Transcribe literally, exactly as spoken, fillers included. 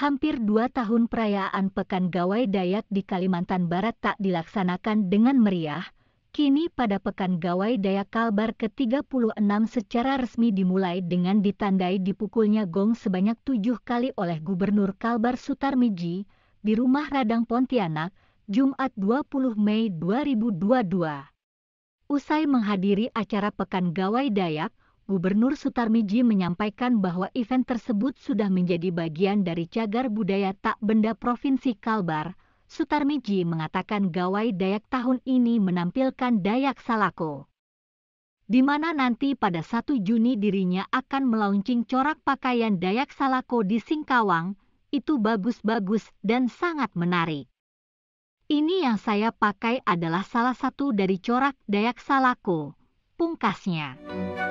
hampir dua tahun perayaan Pekan Gawai Dayak di Kalimantan Barat tak dilaksanakan dengan meriah, kini pada Pekan Gawai Dayak Kalbar ke tiga puluh enam secara resmi dimulai dengan ditandai dipukulnya gong sebanyak tujuh kali oleh Gubernur Kalbar Sutarmidji di rumah Radakng Pontianak, Jumat dua puluh Mei dua ribu dua puluh dua. Usai menghadiri acara Pekan Gawai Dayak, Gubernur Sutarmidji menyampaikan bahwa event tersebut sudah menjadi bagian dari cagar budaya tak benda Provinsi Kalbar. Sutarmidji mengatakan Gawai Dayak tahun ini menampilkan Dayak Salako, di mana nanti pada satu Juni dirinya akan melaunching corak pakaian Dayak Salako di Singkawang. Itu bagus-bagus dan sangat menarik. Ini yang saya pakai adalah salah satu dari corak Dayak Salako, pungkasnya.